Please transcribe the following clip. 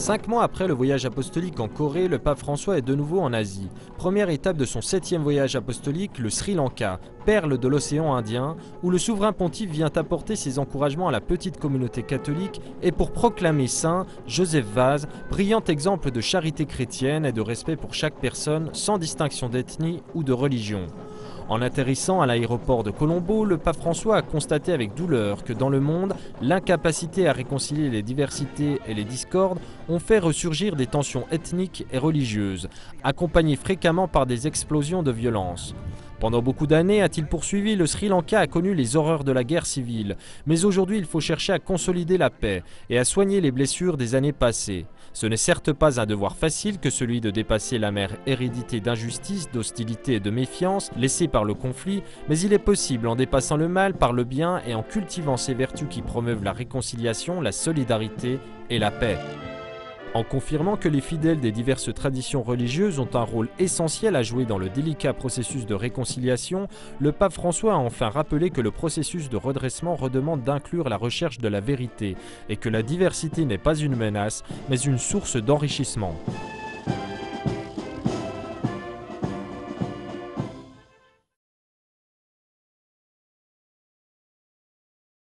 5 mois après le voyage apostolique en Corée, le pape François est de nouveau en Asie. Première étape de son 7e voyage apostolique, le Sri Lanka, perle de l'océan Indien, où le souverain pontife vient apporter ses encouragements à la petite communauté catholique et pour proclamer saint Joseph Vaz, brillant exemple de charité chrétienne et de respect pour chaque personne sans distinction d'ethnie ou de religion. En atterrissant à l'aéroport de Colombo, le pape François a constaté avec douleur que dans le monde, l'incapacité à réconcilier les diversités et les discordes ont fait ressurgir des tensions ethniques et religieuses, accompagnées fréquemment par des explosions de violence. Pendant beaucoup d'années, a-t-il poursuivi, le Sri Lanka a connu les horreurs de la guerre civile. Mais aujourd'hui, il faut chercher à consolider la paix et à soigner les blessures des années passées. Ce n'est certes pas un devoir facile que celui de dépasser l'amère hérédité d'injustice, d'hostilité et de méfiance laissée par le conflit, mais il est possible en dépassant le mal par le bien et en cultivant ces vertus qui promeuvent la réconciliation, la solidarité et la paix. En confirmant que les fidèles des diverses traditions religieuses ont un rôle essentiel à jouer dans le délicat processus de réconciliation, le pape François a enfin rappelé que le processus de redressement redemande d'inclure la recherche de la vérité et que la diversité n'est pas une menace, mais une source d'enrichissement.